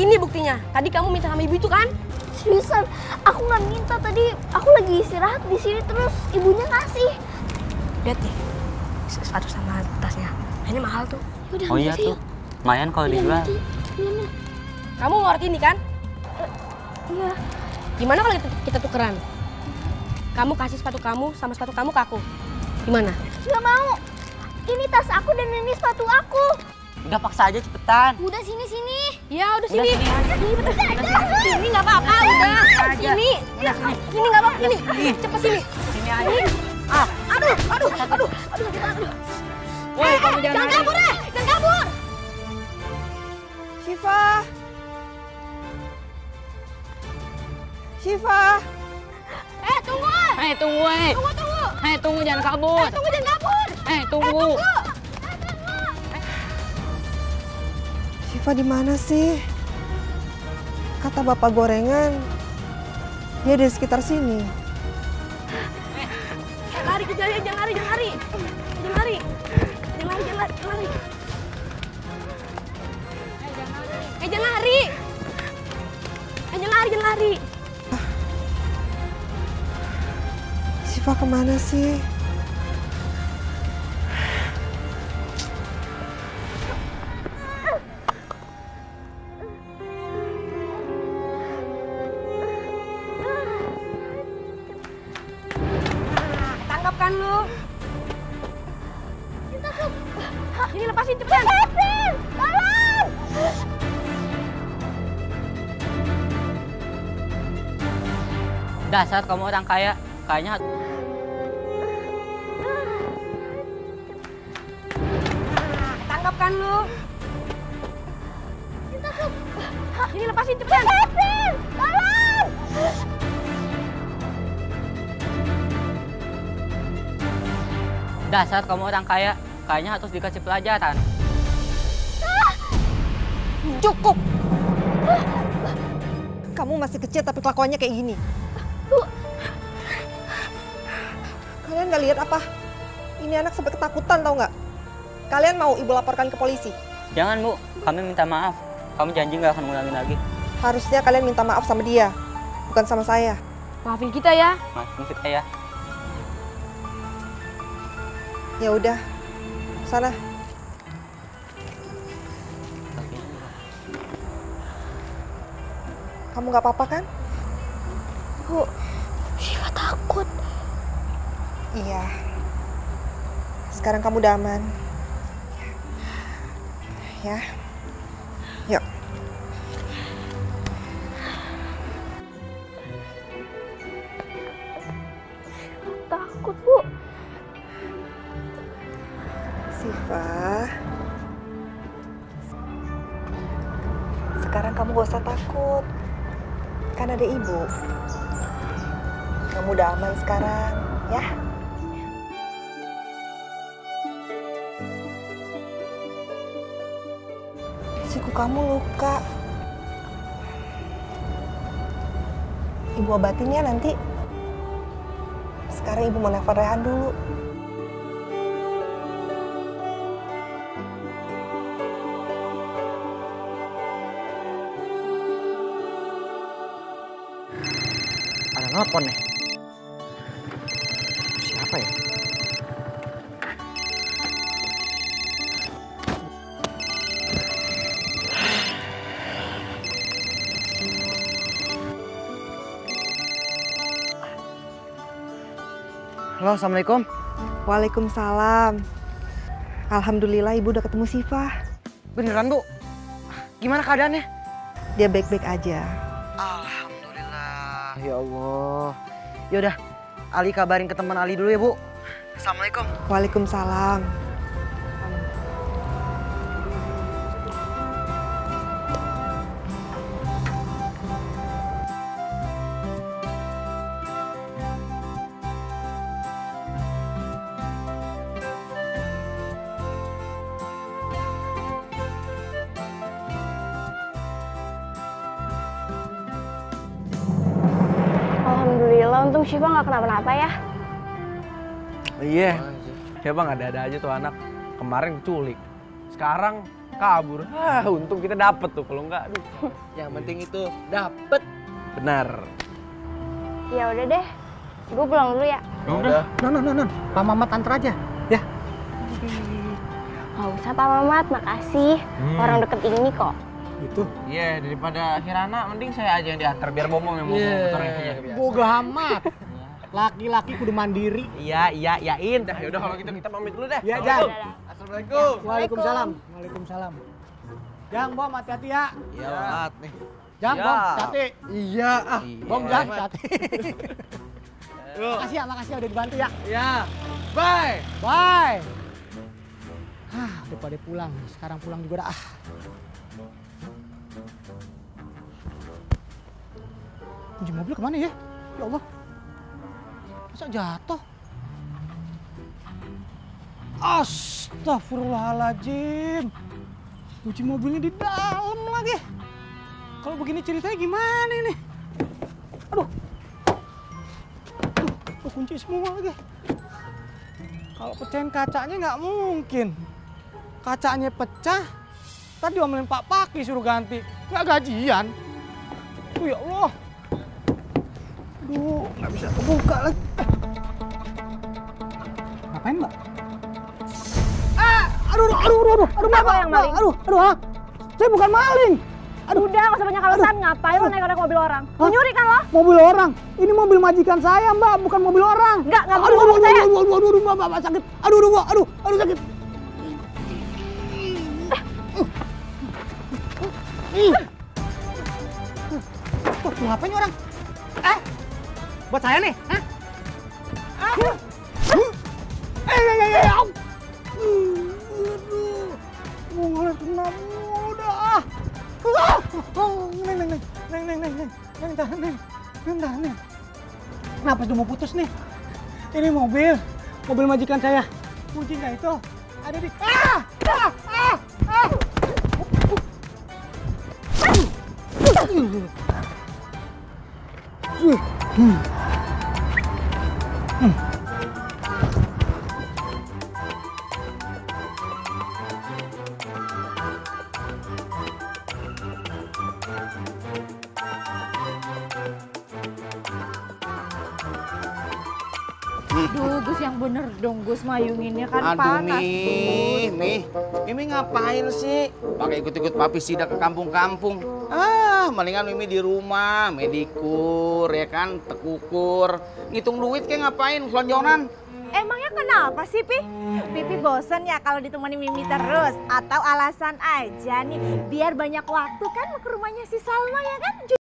Ini buktinya. Tadi kamu minta sama ibu itu kan? Seriusan, aku nggak minta tadi. Aku lagi istirahat di sini terus ibunya ngasih. Lihat nih, sepatu sama tasnya. Ini mahal tuh. Udah, oh iya tuh, lumayan kalau dijual. Kamu ngerti ini kan? Iya. Gimana kalau kita tukeran? Kamu kasih sepatu kamu sama sepatu kamu ke aku. Gimana? Nggak mau. Ini tas aku dan ini sepatu aku. Udah paksa aja cepetan. Udah sini. Ya udah sini. Sini nggak apa-apa. Udah. Sini nggak apa-apa. Sini. Cepet sini. Sini aja. Aduh. Woi, kamu jangan kabur deh. Jangan kabur. Syifa. Tunggu. Tunggu. Tunggu jangan kabur. Tunggu. Syifa di mana sih? Kata Bapak Gorengan, dia di sekitar sini. Lari kejar, jangan lari. Jangan lari. Syifa kemana sih? Tangkapkan lu. Ini lepasin cepetan. Lepasin! Tolong! Dasar kamu orang kaya, kayaknya. Tangkapkan lu. Ini lepasin cepetan. Lepasin! Tolong! Dasar kamu orang kaya, kayaknya harus dikasih pelajaran. Cukup. Kamu masih kecil tapi kelakuannya kayak gini. Bu. Kalian nggak lihat apa? Ini anak sampai ketakutan tau nggak? Kalian mau ibu laporkan ke polisi? Jangan Bu, kami minta maaf. Kami janji nggak akan ngulangin lagi. Harusnya kalian minta maaf sama dia, bukan sama saya. Maafin kita ya. Ya udah, sana. Kamu nggak apa-apa kan? Bu, Syifa takut. Iya. Sekarang kamu udah aman. Ya. Yuk. Takut, Bu. Syifa, sekarang kamu gak usah takut, kan ada ibu. Kamu udah aman sekarang, ya? Siku kamu luka. Ibu obatinnya nanti. Sekarang ibu mau nelfon Rehan dulu. Telepon nih. Siapa ya? Halo, Assalamualaikum. Waalaikumsalam. Alhamdulillah Ibu udah ketemu Syifa. Beneran, Bu? Gimana keadaannya? Dia baik-baik aja. Ya Allah. Yaudah, Ali kabarin ke teman Ali dulu ya, Bu. Assalamualaikum. Waalaikumsalam. Untung Syifa nggak kenapa-napa ya. Iya, Syifa nggak ada-ada aja tuh anak. Kemarin diculik, sekarang kabur. Hah, untung kita dapet tuh, kalau enggak aduh. Yang penting itu dapet. Benar. Ya udah deh, gue pulang dulu ya. Udah. Non. Pak Mamat antar aja, ya. Nggak usah Pak Mamat, makasih. Orang deket ini kok. Gitu? Iya, daripada Kirana, mending saya aja yang diantar biar bomo yang bawa motornya biasa. Boga amat. Laki-laki kudu mandiri. Iya, Yain. Dah, yaudah kalau gitu kita pamit dulu deh. Iya, Jang. Assalamualaikum. Waalaikumsalam. Waalaikumsalam. Jang, Bom, hati-hati ya. Iya, banget nih. Jang, Bom, hati-hati. Iya, ah. Bom, Jang, hati-hati. Makasih ya, makasih udah dibantu ya. Iya. Bye. Bye. Hah, udah pada pulang. Sekarang pulang juga dah. Kunci mobil kemana ya? Ya Allah. Masa jatuh? Astagfirullahaladzim. Kunci mobilnya di dalam lagi. Kalau begini ceritanya gimana ini? Aduh. Aduh, kunci semua lagi. Kalau pecahin kacanya nggak mungkin. Kacanya pecah, tadi omelin Pak Paki suruh ganti. Nggak gajian. Aduh, ya Allah. Aduh, nggak bisa kebuka lagi. Ngapain, Mbak? Aduh, Mbak. Aduh, saya bukan maling. Aduh. Udah, nggak usah banyak alasan. Ngapain lo naik mobil orang? Lo nyuri kan lo? Mobil orang? Ini mobil majikan saya, Mbak. Bukan mobil orang. Nggak mobil saya. Aduh, Mbak, sakit. Aduh, sakit. Tuh, ngapain orang? Buat saya nih, hah? Ya. Aduh, mau ngeliat kena muda. Neng, kenapa sudah mau putus nih? Ini mobil majikan saya. Kuncinya itu ada di. Aduh, Gus yang bener dong, Gus mayunginnya kan panas. Mimi ngapain sih? Pakai ikut-ikut papi sida ke kampung-kampung. Ah, mendingan Mimi di rumah, medikur, ya kan, tekukur. Ngitung duit kayak ngapain, selonjonan. Emangnya kenapa sih, Pi? Pipi bosen ya kalau ditemani Mimi terus? Atau alasan aja nih, biar banyak waktu kan ke rumahnya si Salma ya kan?